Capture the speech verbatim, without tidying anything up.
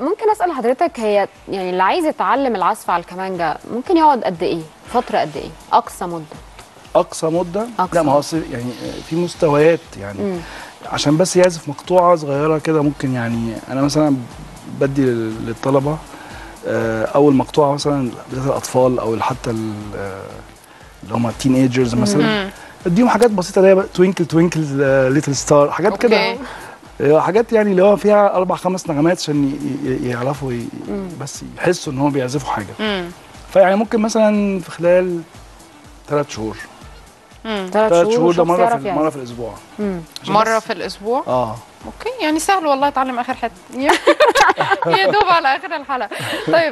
ممكن اسال حضرتك، هي يعني اللي عايز يتعلم العزف على الكمانجه ممكن يقعد قد ايه؟ فتره قد ايه؟ اقصى مده اقصى مده أقصى. لا، ما هو يعني في مستويات يعني مم. عشان بس يعزف مقطوعه صغيره كده ممكن، يعني انا مثلا بدي للطلبه اول مقطوعه مثلا بتاعت الاطفال او حتى اللي هم التين ايجرز مثلا، اديهم حاجات بسيطه اللي هي توينكل توينكل ليتل ستار، حاجات كده، حاجات يعني اللي هو فيها اربع خمس نغمات عشان يعرفوا ي... بس يحسوا ان هم بيعزفوا حاجه. مم. فيعني ممكن مثلا في خلال ثلاث شهور ثلاث شهور ده مره في يعني. مره في الاسبوع مم. مره في الاسبوع اه اوكي، يعني سهل والله اتعلم اخر حته يا دوب على اخر الحلقه. طيب.